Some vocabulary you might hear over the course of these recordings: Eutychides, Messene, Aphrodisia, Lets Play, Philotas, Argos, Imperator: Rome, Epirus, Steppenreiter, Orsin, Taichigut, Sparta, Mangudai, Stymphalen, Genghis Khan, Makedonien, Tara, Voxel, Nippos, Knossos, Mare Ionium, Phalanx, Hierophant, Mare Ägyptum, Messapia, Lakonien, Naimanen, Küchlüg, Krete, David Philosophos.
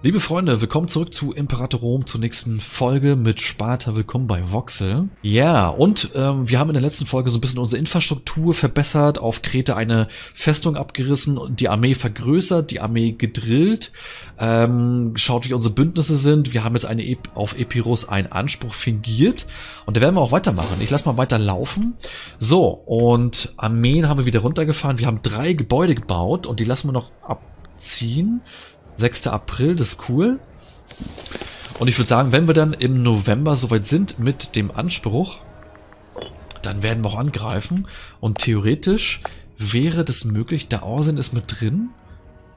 Liebe Freunde, willkommen zurück zu Imperator Rome zur nächsten Folge mit Sparta. Willkommen bei Voxel. Ja, und wir haben in der letzten Folge so ein bisschen unsere Infrastruktur verbessert, auf Krete eine Festung abgerissen und die Armee vergrößert, die Armee gedrillt, geschaut, wie unsere Bündnisse sind. Wir haben jetzt eine auf Epirus einen Anspruch fingiert und da werden wir auch weitermachen. Ich lasse mal weiter laufen. So, und Armeen haben wir wieder runtergefahren. Wir haben 3 Gebäude gebaut und die lassen wir noch abziehen. 6. April, das ist cool. Und ich würde sagen, wenn wir dann im November soweit sind mit dem Anspruch, dann werden wir auch angreifen. Und theoretisch wäre das möglich, da Orsin ist mit drin.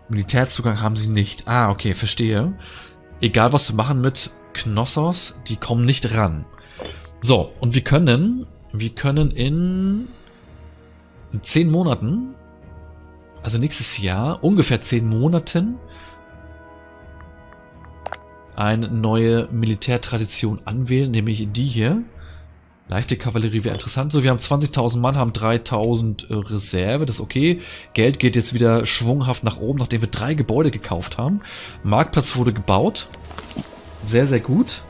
Militärzugang haben sie nicht. Ah, okay, verstehe. Egal, was wir machen mit Knossos, die kommen nicht ran. So, und wir können in 10 Monaten, also nächstes Jahr, ungefähr 10 Monaten, eine neue Militärtradition anwählen, nämlich die hier. Leichte Kavallerie wäre interessant. So, wir haben 20.000 Mann, haben 3.000 Reserve, das ist okay. Geld geht jetzt wieder schwunghaft nach oben, nachdem wir 3 Gebäude gekauft haben. Marktplatz wurde gebaut. Sehr, sehr gut.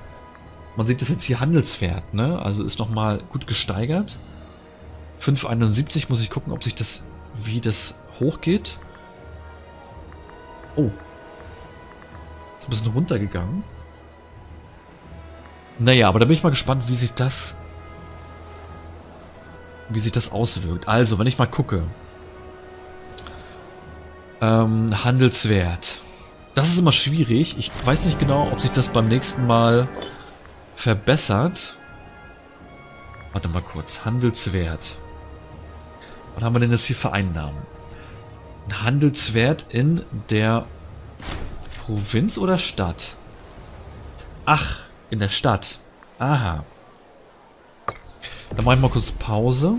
Man sieht das jetzt hier Handelswert, ne? Also ist nochmal gut gesteigert. 5,71 muss ich gucken, ob sich das, wie das hochgeht. Oh. Ist ein bisschen runtergegangen. Naja, aber da bin ich mal gespannt, wie sich das auswirkt. Also, wenn ich mal gucke. Handelswert. Das ist immer schwierig. Ich weiß nicht genau, ob sich das beim nächsten Mal verbessert. Warte mal kurz. Handelswert. Was haben wir denn jetzt hier für Einnahmen? Ein Handelswert in der Provinz oder Stadt? Ach, in der Stadt. Aha. Dann mache ich mal kurz Pause.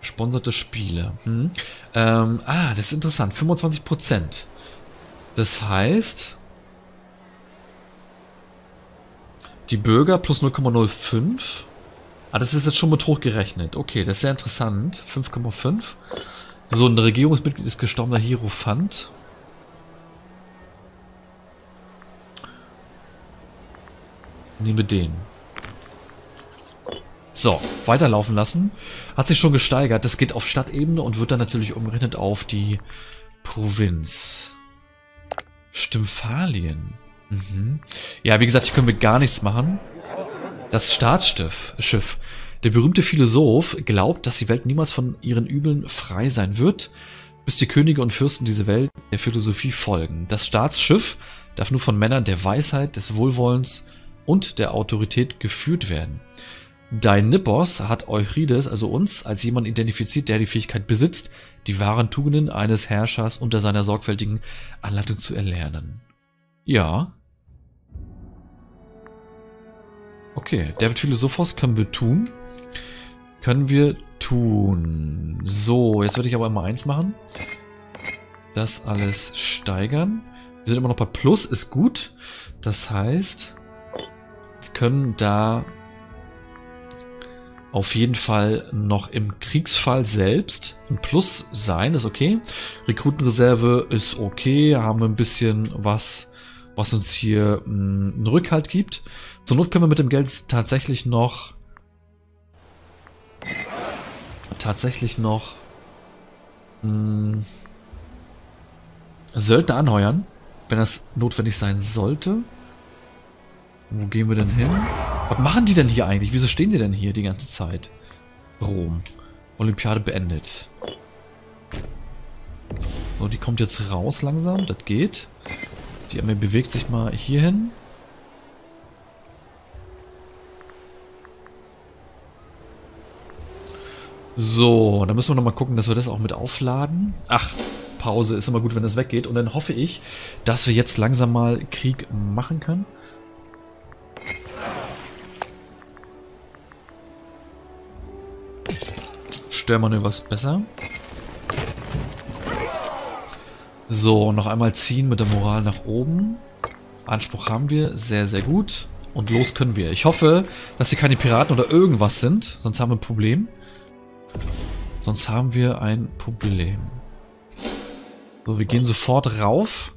Sponserte Spiele. Das ist interessant. 25%. Das heißt, die Bürger plus 0,05. Ah, das ist jetzt schon mit hochgerechnet. Okay, das ist sehr interessant. 5,5. So, ein Regierungsmitglied ist gestorbener Hierophant. Nehme den. So, weiterlaufen lassen. Hat sich schon gesteigert. Das geht auf Stadtebene und wird dann natürlich umgerechnet auf die Provinz. Stymphalen. Mhm. Ja, wie gesagt, hier können wir gar nichts machen. Das Staatsschiff. Der berühmte Philosoph glaubt, dass die Welt niemals von ihren Übeln frei sein wird, bis die Könige und Fürsten dieser Welt der Philosophie folgen. Das Staatsschiff darf nur von Männern der Weisheit, des Wohlwollens und der Autorität geführt werden. Dein Nippos hat Eutychides, also uns, als jemand identifiziert, der die Fähigkeit besitzt, die wahren Tugenden eines Herrschers unter seiner sorgfältigen Anleitung zu erlernen. Ja. Okay, David Philosophos können wir tun. So, jetzt werde ich aber mal eins machen. Das alles steigern. Wir sind immer noch bei Plus, ist gut. Das heißt, wir können da auf jeden Fall noch im Kriegsfall selbst ein Plus sein, ist okay. Rekrutenreserve ist okay, haben wir ein bisschen was uns hier einen Rückhalt gibt. Zur Not können wir mit dem Geld tatsächlich noch Söldner anheuern, wenn das notwendig sein sollte. Wo gehen wir denn hin? Was machen die denn hier eigentlich? Wieso stehen die denn hier die ganze Zeit? Rom. Olympiade beendet. So, die kommt jetzt raus langsam. Das geht. Die Armee bewegt sich mal hier hin. So, dann müssen wir nochmal gucken, dass wir das auch mit aufladen. Ach, Pause ist immer gut, wenn das weggeht. Und dann hoffe ich, dass wir jetzt langsam mal Krieg machen können. Störmanöver ist besser. So, noch einmal ziehen mit der Moral nach oben. Anspruch haben wir, sehr, sehr gut. Und los können wir. Ich hoffe, dass hier keine Piraten oder irgendwas sind, sonst haben wir ein Problem. So, wir gehen sofort rauf.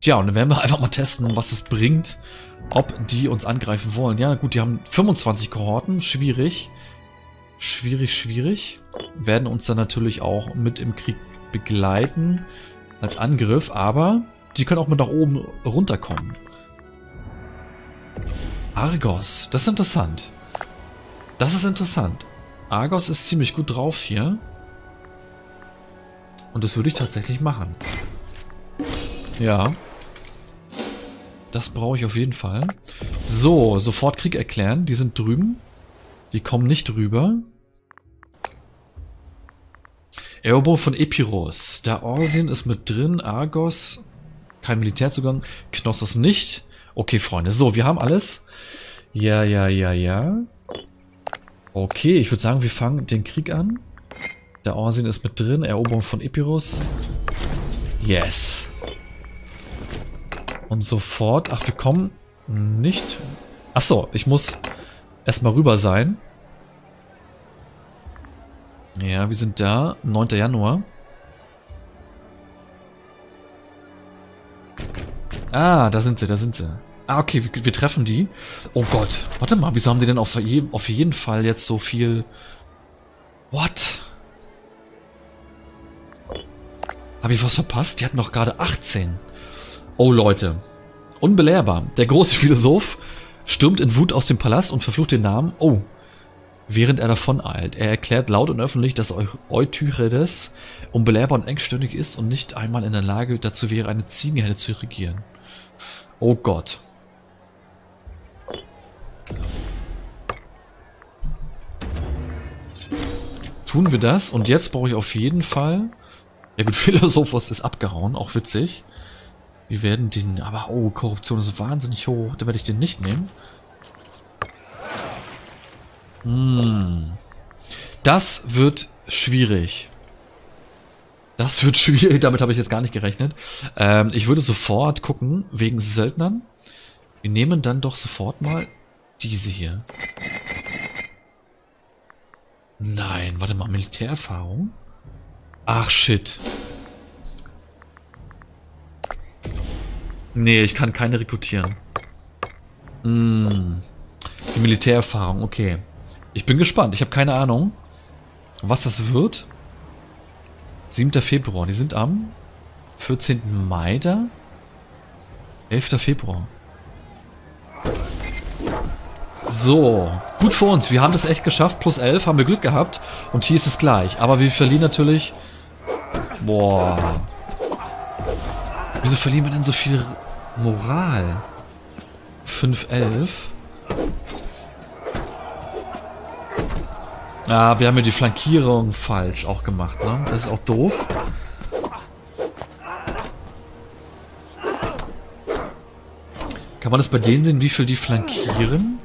Tja, und dann werden wir einfach mal testen, was es bringt, ob die uns angreifen wollen. Ja, gut, die haben 25 Kohorten. Schwierig. Schwierig, schwierig. Werden uns dann natürlich auch mit im Krieg begleiten als Angriff, aber die können auch mit nach oben runterkommen. Argos, das ist interessant. Das ist interessant. Argos ist ziemlich gut drauf hier. Und das würde ich tatsächlich machen. Ja. Das brauche ich auf jeden Fall. So, sofort Krieg erklären. Die sind drüben. Die kommen nicht rüber. Eroberung von Epirus. Der Orsin ist mit drin. Argos. Kein Militärzugang. Knossos nicht. Okay, Freunde. So, wir haben alles. Ja, ja, ja, ja. Okay, ich würde sagen, wir fangen den Krieg an. Der Orsin ist mit drin. Eroberung von Epirus. Yes. Und sofort. Ach, wir kommen nicht. Achso, ich muss erstmal rüber sein. Ja, wir sind da. 9. Januar. Ah, da sind sie, da sind sie. Ah, okay, wir treffen die. Oh Gott, warte mal, wieso haben die denn auf jeden Fall jetzt so viel... What? Habe ich was verpasst? Die hatten doch gerade 18. Oh Leute, unbelehrbar. Der große Philosoph stürmt in Wut aus dem Palast und verflucht den Namen. Oh, während er davon eilt. Er erklärt laut und öffentlich, dass Eutychides unbelehrbar und engstirnig ist und nicht einmal in der Lage dazu wäre, eine Ziegenherde zu regieren. Oh Gott. Tun wir das? Und jetzt brauche ich auf jeden Fall... Ja gut, Philosophos ist abgehauen, auch witzig. Wir werden den... Aber oh, Korruption ist wahnsinnig hoch. Dann werde ich den nicht nehmen. Hm. Das wird schwierig. Das wird schwierig, damit habe ich jetzt gar nicht gerechnet. Ich würde sofort gucken, wegen Söldnern. Wir nehmen dann doch sofort mal diese hier. Nein, warte mal, Militärerfahrung? Ach, shit. Nee, ich kann keine rekrutieren. Hm. Die Militärerfahrung, okay. Ich bin gespannt, ich habe keine Ahnung, was das wird. 7. Februar, die sind am 14. Mai da. 11. Februar. So, gut für uns, wir haben das echt geschafft. Plus 11 haben wir Glück gehabt und hier ist es gleich. Aber wir verlieren natürlich... Boah. Wieso verlieren wir denn so viel Moral? 5-11. Ah, wir haben ja die Flankierung falsch auch gemacht, ne? Das ist auch doof. Kann man das bei denen sehen, wie viel die flankieren?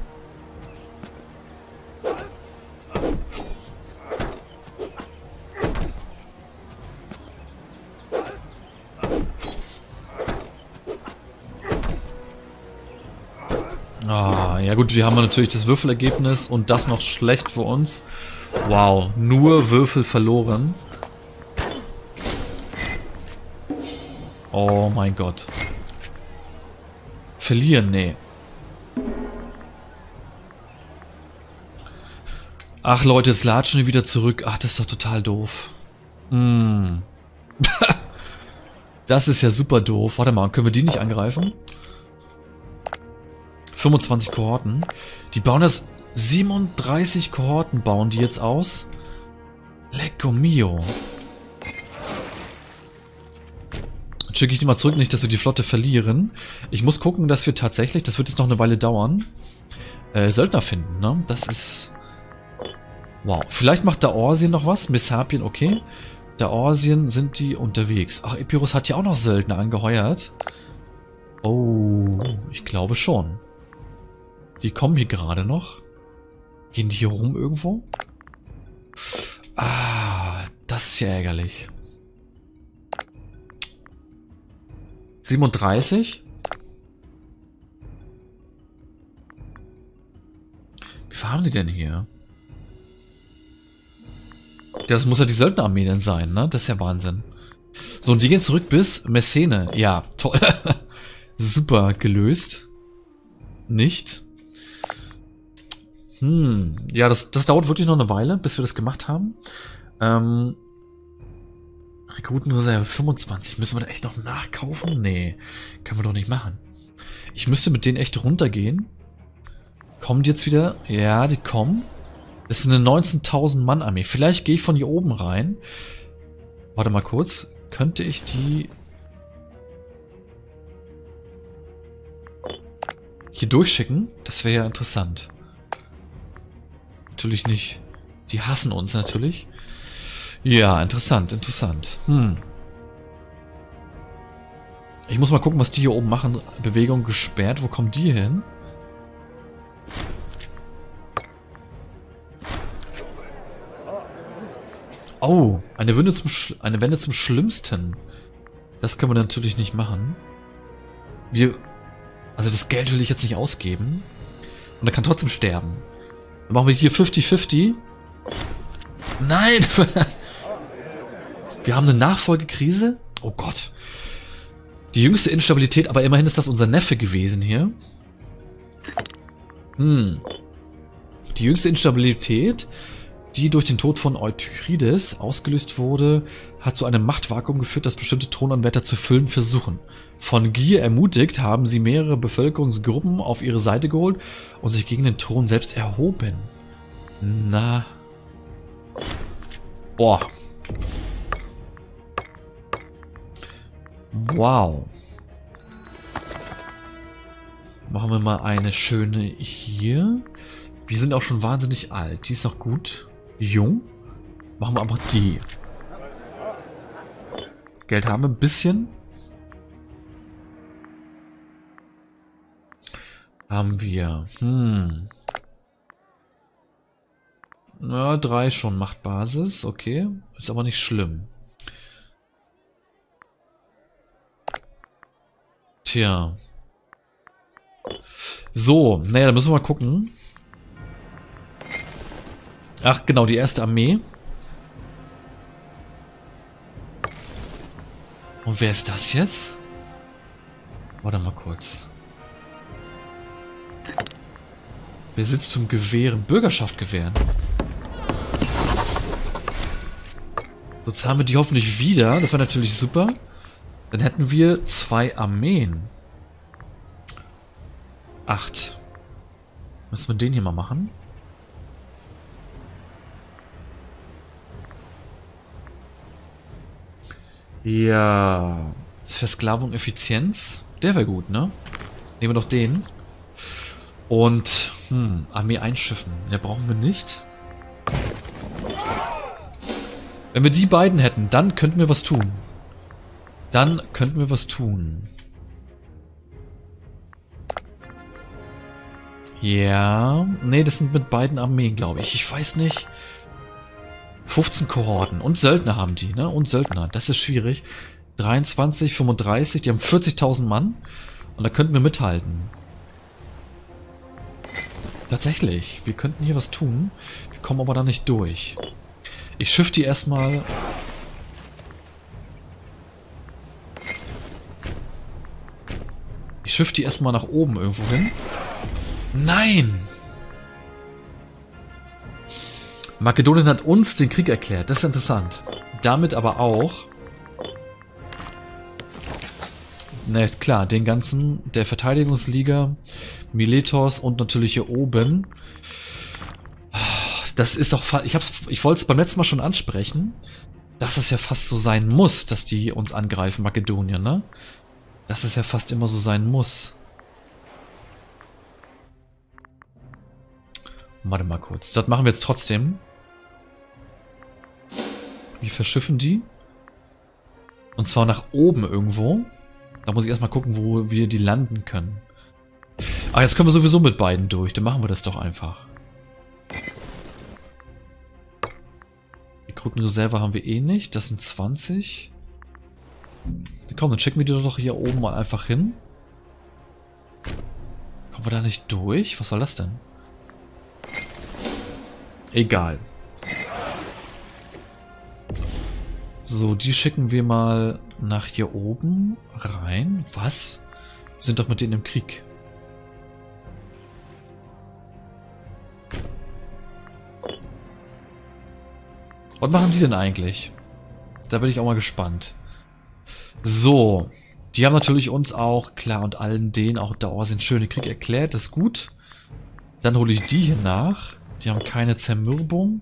Ah, ja gut, wir haben natürlich das Würfelergebnis und das noch schlecht für uns. Wow, nur Würfel verloren. Oh mein Gott. Verlieren, nee. Ach Leute, jetzt latschen wir wieder zurück. Ach, das ist doch total doof. Mm. Das ist ja super doof. Warte mal, können wir die nicht angreifen? 25 Kohorten. Die bauen das... 37 Kohorten bauen die jetzt aus. Lecco mio. Schicke ich die mal zurück, nicht, dass wir die Flotte verlieren. Ich muss gucken, dass wir tatsächlich, das wird jetzt noch eine Weile dauern, Söldner finden, ne? Das ist... Wow. Vielleicht macht der Orsien noch was. Messapien, okay. Der Orsien sind die unterwegs. Ach, Epirus hat ja auch noch Söldner angeheuert. Oh, ich glaube schon. Die kommen hier gerade noch. Gehen die hier rum irgendwo? Ah, das ist ja ärgerlich. 37? Wie waren die denn hier? Das muss ja die Söldnerarmee denn sein, ne? Das ist ja Wahnsinn. So, und die gehen zurück bis Messene. Ja, toll. Super gelöst. Nicht. Ja, das dauert wirklich noch eine Weile, bis wir das gemacht haben. Rekrutenreserve 25. Müssen wir da echt noch nachkaufen? Nee, können wir doch nicht machen. Ich müsste mit denen echt runtergehen. Kommen die jetzt wieder? Ja, die kommen. Das ist eine 19.000 Mann Armee. Vielleicht gehe ich von hier oben rein. Warte mal kurz. Könnte ich die hier durchschicken? Das wäre ja interessant. Natürlich nicht. Die hassen uns natürlich. Ja, interessant, interessant. Ich muss mal gucken, was die hier oben machen. Bewegung gesperrt. Wo kommen die hin? Oh, eine Wende zum Schlimmsten. Das können wir natürlich nicht machen. Also das Geld will ich jetzt nicht ausgeben. Und er kann trotzdem sterben. Dann machen wir hier 50-50. Nein! Wir haben eine Nachfolgekrise. Oh Gott. Die jüngste Instabilität, aber immerhin ist das unser Neffe gewesen hier. Die jüngste Instabilität, die durch den Tod von Eutychides ausgelöst wurde, hat zu einem Machtvakuum geführt, das bestimmte Thronanwärter zu füllen versuchen. Von Gier ermutigt, haben sie mehrere Bevölkerungsgruppen auf ihre Seite geholt und sich gegen den Thron selbst erhoben. Na. Boah. Wow. Machen wir mal eine schöne hier. Wir sind auch schon wahnsinnig alt. Die ist noch gut. Jung. Machen wir einfach die. Geld haben wir ein bisschen. Haben wir. Na, 3 schon. Macht Basis. Okay. Ist aber nicht schlimm. Tja. So. Naja, da müssen wir mal gucken. Ach genau, die erste Armee. Und wer ist das jetzt? Warte mal kurz. Wer sitzt zum Gewähren? Bürgerschaft gewähren. Sonst haben wir die hoffentlich wieder. Das wäre natürlich super. Dann hätten wir 2 Armeen. 8. Müssen wir den hier mal machen. Ja. Versklavung, Effizienz. Der wäre gut, ne? Nehmen wir doch den. Und, Armee einschiffen. Der brauchen wir nicht. Wenn wir die beiden hätten, dann könnten wir was tun. Dann könnten wir was tun. Ja. Nee, das sind mit beiden Armeen, glaube ich. Ich weiß nicht. 15 Kohorten und Söldner haben die, ne? Und Söldner, das ist schwierig. 23, 35, die haben 40.000 Mann und da könnten wir mithalten. Tatsächlich, wir könnten hier was tun, wir kommen aber da nicht durch. Ich schiff die erstmal. Ich schiff die erstmal nach oben irgendwo hin. Nein! Makedonien hat uns den Krieg erklärt. Das ist interessant. Damit aber auch... Na klar, den ganzen... Der Verteidigungsliga, Miletos und natürlich hier oben. Das ist doch... Ich wollte es beim letzten Mal schon ansprechen, dass es ja fast so sein muss, dass die uns angreifen, Makedonien, ne? Dass es ja fast immer so sein muss. Warte mal kurz. Das machen wir jetzt trotzdem. Wir verschiffen die. Und zwar nach oben irgendwo. Da muss ich erstmal gucken, wo wir die landen können. Ah, jetzt können wir sowieso mit beiden durch. Dann machen wir das doch einfach. Die Krückenreserve haben wir eh nicht. Das sind 20. Komm, dann schicken wir die doch hier oben mal einfach hin. Kommen wir da nicht durch? Was soll das denn? Egal. So, die schicken wir mal nach hier oben rein. Was? Wir sind doch mit denen im Krieg. Was machen die denn eigentlich? Da bin ich auch mal gespannt. So. Die haben natürlich uns auch, klar, und allen denen auch da sind schöne Krieg erklärt. Das ist gut. Dann hole ich die hier nach. Die haben keine Zermürbung.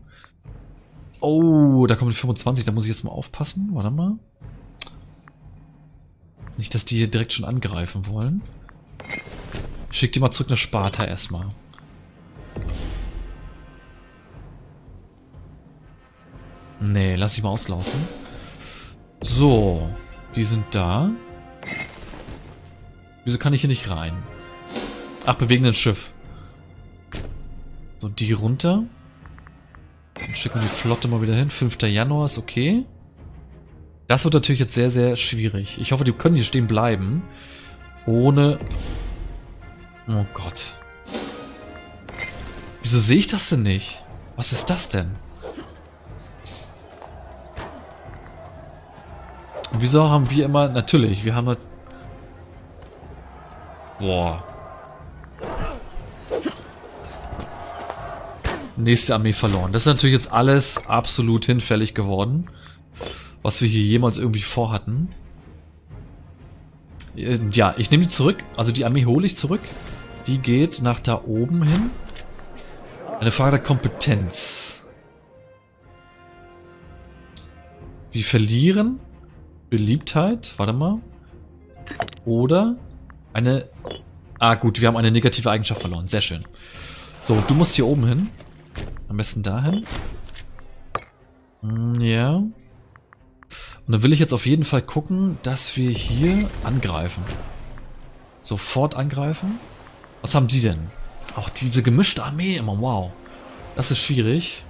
Oh, da kommen die 25. Da muss ich jetzt mal aufpassen. Warte mal. Nicht, dass die hier direkt schon angreifen wollen. Schick die mal zurück nach Sparta erstmal. Nee, lass ich mal auslaufen. So, die sind da. Wieso kann ich hier nicht rein? Ach, bewegendes Schiff. So, die runter. Dann schicken wir die Flotte mal wieder hin. 5. Januar ist okay. Das wird natürlich jetzt sehr, sehr schwierig. Ich hoffe, die können hier stehen bleiben. Ohne... Oh Gott. Wieso sehe ich das denn nicht? Was ist das denn? Und wieso haben wir immer... Natürlich, wir haben halt... Boah. Nächste Armee verloren. Das ist natürlich jetzt alles absolut hinfällig geworden. Was wir hier jemals irgendwie vorhatten. Ja, ich nehme die zurück. Also die Armee hole ich zurück. Die geht nach da oben hin. Eine Frage der Kompetenz. Wir verlieren Beliebtheit. Warte mal. Oder eine... Ah gut, wir haben eine negative Eigenschaft verloren. Sehr schön. So, du musst hier oben hin. Am besten dahin. Ja. Und dann will ich jetzt auf jeden Fall gucken, dass wir hier angreifen. Sofort angreifen. Was haben die denn? Auch diese gemischte Armee immer. Wow. Das ist schwierig.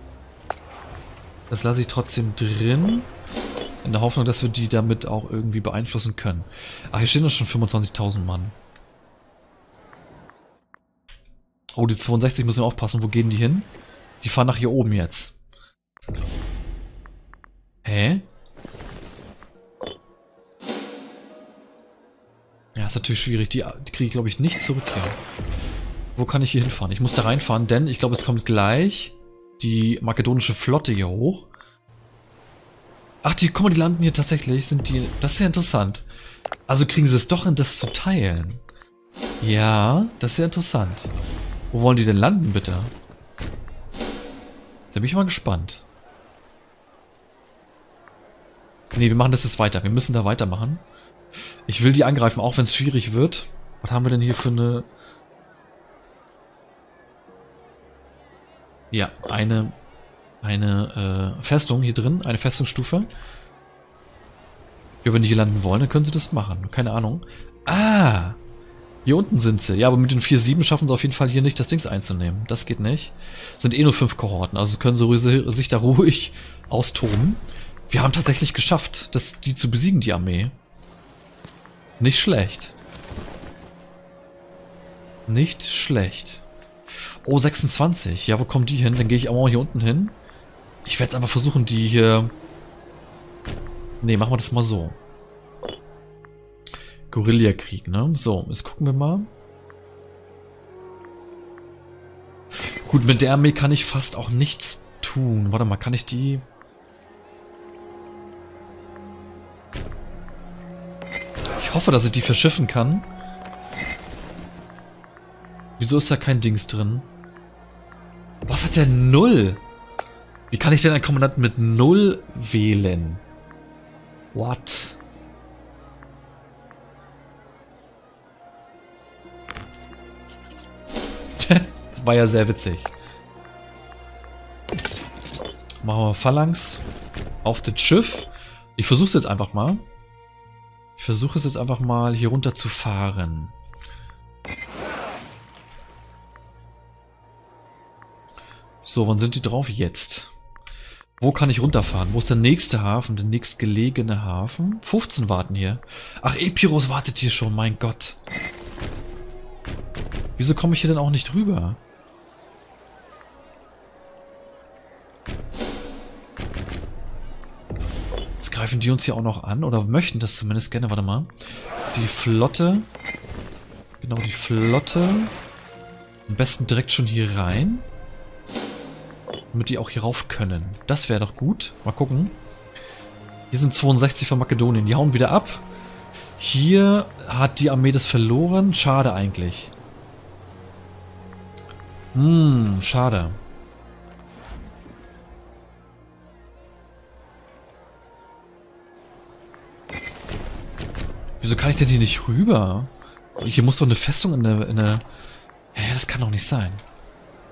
Das lasse ich trotzdem drin. In der Hoffnung, dass wir die damit auch irgendwie beeinflussen können. Ach, hier stehen doch schon 25.000 Mann. Oh, die 62 müssen wir aufpassen. Wo gehen die hin? Die fahren nach hier oben jetzt. Hä? Ja, ist natürlich schwierig. Die kriege ich, glaube ich, nicht zurück hier. Wo kann ich hier hinfahren? Ich muss da reinfahren, denn ich glaube, es kommt gleich die makedonische Flotte hier hoch. Ach, die, guck mal, die landen hier tatsächlich. Sind die, das ist ja interessant. Also kriegen sie es doch hin, das zu teilen. Ja, das ist ja interessant. Wo wollen die denn landen, bitte? Da bin ich mal gespannt. Ne, wir machen das jetzt weiter. Wir müssen da weitermachen. Ich will die angreifen, auch wenn es schwierig wird. Was haben wir denn hier für eine... Ja, eine Festung hier drin. Eine Festungsstufe. Ja, wenn die hier landen wollen, dann können sie das machen. Keine Ahnung. Ah! Hier unten sind sie. Ja, aber mit den 4-7 schaffen sie auf jeden Fall hier nicht, das Dings einzunehmen. Das geht nicht. Sind eh nur 5 Kohorten, also können sie sich da ruhig austoben. Wir haben tatsächlich geschafft, die zu besiegen, die Armee. Nicht schlecht. Nicht schlecht. Oh, 26. Ja, wo kommen die hin? Dann gehe ich auch mal hier unten hin. Ich werde jetzt einfach versuchen, die hier... Ne, machen wir das mal so. Guerillakrieg, ne? So, jetzt gucken wir mal. Gut, mit der Armee kann ich fast auch nichts tun. Warte mal, kann ich die... Ich hoffe, dass ich die verschiffen kann. Wieso ist da kein Dings drin? Was hat der 0? Wie kann ich denn einen Kommandanten mit 0 wählen? What? War ja sehr witzig. Machen wir Phalanx auf das Schiff. Ich versuche es jetzt einfach mal. Ich versuche es jetzt einfach mal hier runter zu fahren. So, wann sind die drauf? Jetzt. Wo kann ich runterfahren? Wo ist der nächste Hafen? Der nächstgelegene Hafen? 15 warten hier. Ach, Epirus wartet hier schon. Mein Gott. Wieso komme ich hier denn auch nicht rüber? Greifen die uns hier auch noch an? Oder möchten das zumindest gerne? Warte mal. Die Flotte. Genau, die Flotte. Am besten direkt schon hier rein. Damit die auch hier rauf können. Das wäre doch gut. Mal gucken. Hier sind 62 von Makedonien. Die hauen wieder ab. Hier hat die Armee das verloren. Schade eigentlich. Schade. Wieso kann ich denn hier nicht rüber? Hier muss doch eine Festung in der... Hä, das kann doch nicht sein.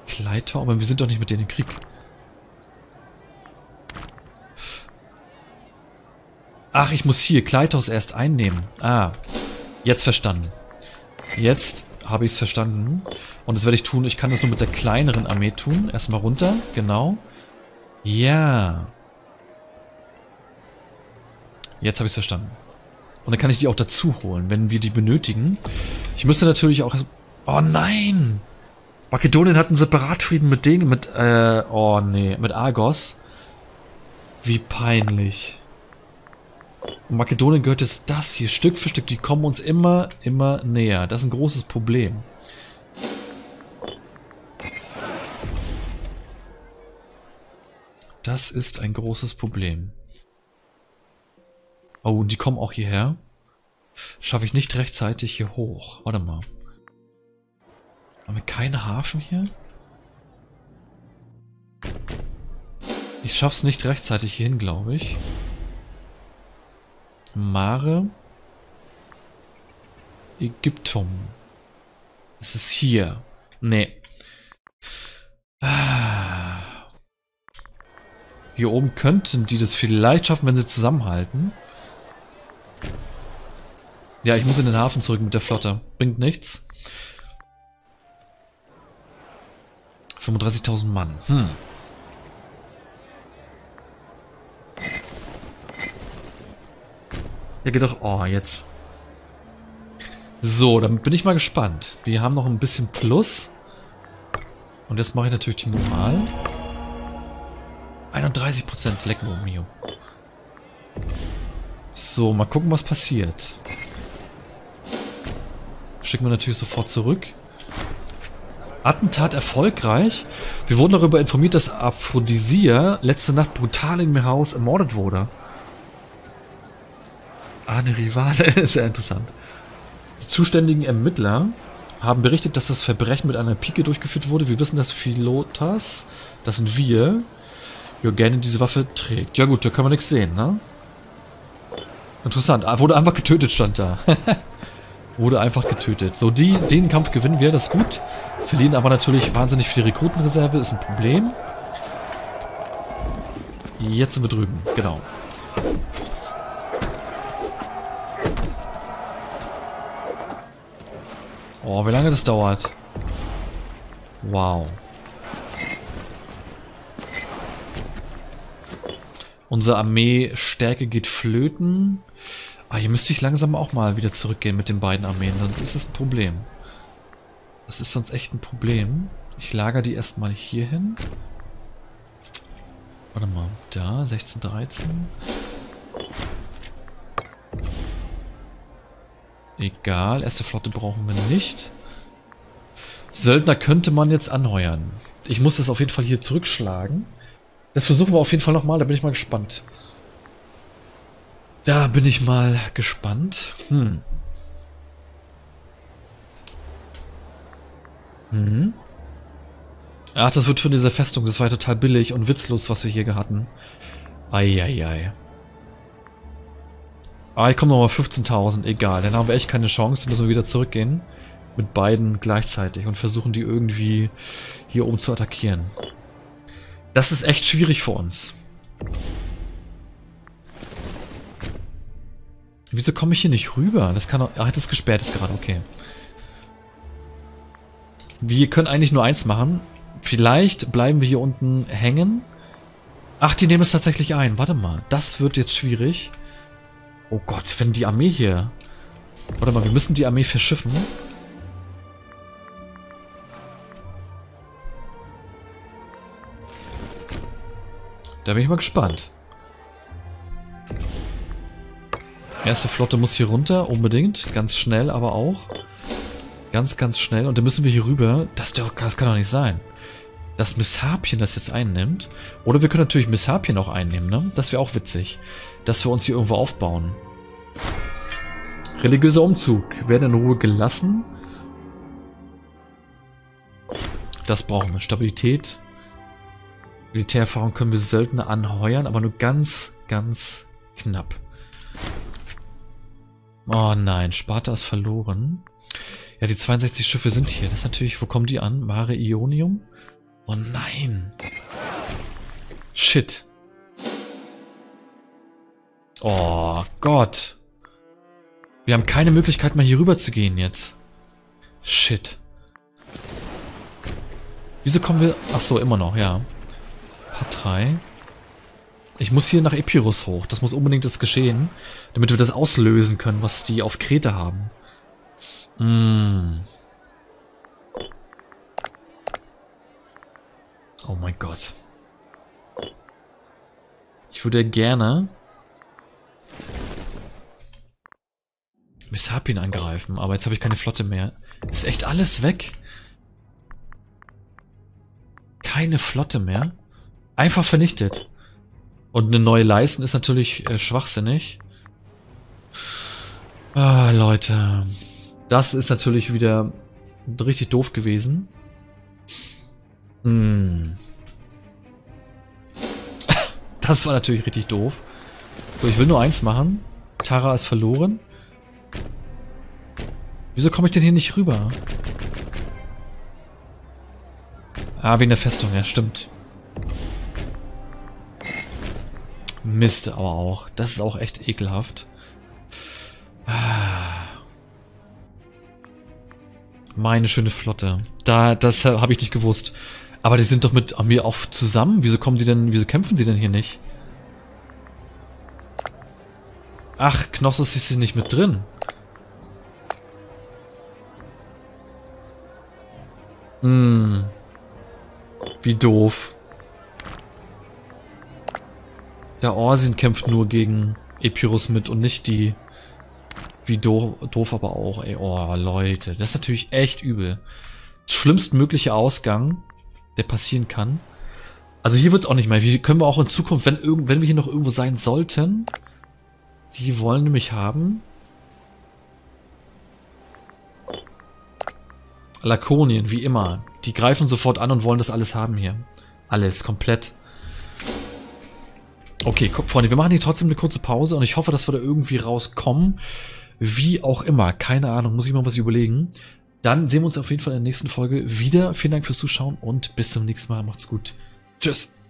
Kleitos, aber wir sind doch nicht mit denen im Krieg. Ach, ich muss hier Kleitos erst einnehmen. Ah, jetzt verstanden. Jetzt habe ich es verstanden. Und das werde ich tun. Ich kann das nur mit der kleineren Armee tun. Erstmal runter, genau. Ja. Jetzt habe ich es verstanden. Und dann kann ich die auch dazu holen, wenn wir die benötigen. Ich müsste natürlich auch... Oh nein! Makedonien hat einen Separatfrieden mit denen, oh nee, mit Argos. Wie peinlich. Und Makedonien gehört jetzt das hier, Stück für Stück. Die kommen uns immer, immer näher. Das ist ein großes Problem. Das ist ein großes Problem. Oh, und die kommen auch hierher. Schaffe ich nicht rechtzeitig hier hoch. Warte mal. Haben wir keinen Hafen hier? Ich schaff's nicht rechtzeitig hierhin, glaube ich. Mare Ägyptum. Es ist hier. Nee. Hier oben könnten die das vielleicht schaffen, wenn sie zusammenhalten. Ja, ich muss in den Hafen zurück mit der Flotte. Bringt nichts. 35.000 Mann. Ja, geht doch... Oh, jetzt. So, dann bin ich mal gespannt. Wir haben noch ein bisschen Plus. Und jetzt mache ich natürlich die normal. 31% lecken um Mio. So, mal gucken, was passiert. Schicken wir natürlich sofort zurück. Attentat erfolgreich. Wir wurden darüber informiert, dass Aphrodisia letzte Nacht brutal in ihrem Haus ermordet wurde. Eine Rivale, ist ja interessant. Die zuständigen Ermittler haben berichtet, dass das Verbrechen mit einer Pike durchgeführt wurde. Wir wissen, dass Philotas, das sind wir, ja gerne diese Waffe trägt. Ja gut, da kann man nichts sehen, ne? Interessant. Wurde einfach getötet, stand da. Wurde einfach getötet. So, den Kampf gewinnen wir, das ist gut. Verlieren aber natürlich wahnsinnig viel Rekrutenreserve, ist ein Problem. Jetzt sind wir drüben, genau. Oh, wie lange das dauert. Wow. Unsere Armeestärke geht flöten. Ah, hier müsste ich langsam auch mal wieder zurückgehen mit den beiden Armeen, sonst ist das ein Problem. Das ist sonst echt ein Problem. Ich lagere die erstmal hier hin. Warte mal, da, 16, 13. Egal, erste Flotte brauchen wir nicht. Söldner könnte man jetzt anheuern. Ich muss das auf jeden Fall hier zurückschlagen. Das versuchen wir auf jeden Fall nochmal, da bin ich mal gespannt. Da bin ich mal gespannt. Ach, das wird von dieser Festung. Das war ja total billig und witzlos, was wir hier hatten. Eieiei. Ah, ich komme nochmal 15.000. Egal, dann haben wir echt keine Chance. Dann müssen wir wieder zurückgehen. Mit beiden gleichzeitig. Und versuchen die irgendwie hier oben zu attackieren. Das ist echt schwierig für uns. Wieso komme ich hier nicht rüber? Das kann doch... Ach, das gesperrt ist gerade, okay. Wir können eigentlich nur eins machen. Vielleicht bleiben wir hier unten hängen. Ach, die nehmen es tatsächlich ein. Warte mal, das wird jetzt schwierig. Oh Gott, wenn die Armee hier... Warte mal, wir müssen die Armee verschiffen. Da bin ich mal gespannt. Erste Flotte muss hier runter, unbedingt. Ganz schnell aber auch. Ganz, ganz schnell. Und dann müssen wir hier rüber. Das kann doch nicht sein. Dass Messapien das jetzt einnimmt. Oder wir können natürlich Messapien auch einnehmen, ne? Das wäre auch witzig. Dass wir uns hier irgendwo aufbauen. Religiöser Umzug. Werden in Ruhe gelassen. Das brauchen wir. Stabilität. Militärerfahrung können wir Söldner anheuern, aber nur ganz, ganz knapp. Oh nein, Sparta ist verloren. Ja, die 62 Schiffe sind hier. Das ist natürlich, wo kommen die an? Mare Ionium? Oh nein. Shit. Oh Gott. Wir haben keine Möglichkeit, mal hier rüber zu gehen jetzt. Shit. Wieso kommen wir... Achso, immer noch, ja. Partei. Ich muss hier nach Epirus hoch. Das muss unbedingt das geschehen, damit wir das auslösen können, was die auf Krete haben. Oh mein Gott. Ich würde gerne Messapien angreifen, aber jetzt habe ich keine Flotte mehr. Ist echt alles weg? Keine Flotte mehr? Einfach vernichtet. Und eine neue leisten ist natürlich schwachsinnig. Ah, Leute. Das ist natürlich wieder richtig doof gewesen. Das war natürlich richtig doof. So, ich will nur eins machen. Tara ist verloren. Wieso komme ich denn hier nicht rüber? Ah, wegen der Festung. Ja, stimmt. Mist, aber auch. Das ist auch echt ekelhaft. Meine schöne Flotte. Das habe ich nicht gewusst. Aber die sind doch mit mir auch zusammen. Wieso kommen die denn? Wieso kämpfen die denn hier nicht? Ach, Knossos ist hier nicht mit drin. Wie doof. Der Orsin kämpft nur gegen Epirus mit und nicht die... Wie doof aber auch. Ey, oh, Leute. Das ist natürlich echt übel. Schlimmstmöglicher Ausgang, der passieren kann. Also hier wird es auch nicht mehr. Hier können wir auch in Zukunft, wenn wir hier noch irgendwo sein sollten... Die wollen nämlich haben... Lakonien, wie immer. Die greifen sofort an und wollen das alles haben hier. Alles, komplett. Okay, Freunde, wir machen hier trotzdem eine kurze Pause und ich hoffe, dass wir da irgendwie rauskommen. Wie auch immer, keine Ahnung, muss ich mal was überlegen. Dann sehen wir uns auf jeden Fall in der nächsten Folge wieder. Vielen Dank fürs Zuschauen und bis zum nächsten Mal. Macht's gut. Tschüss.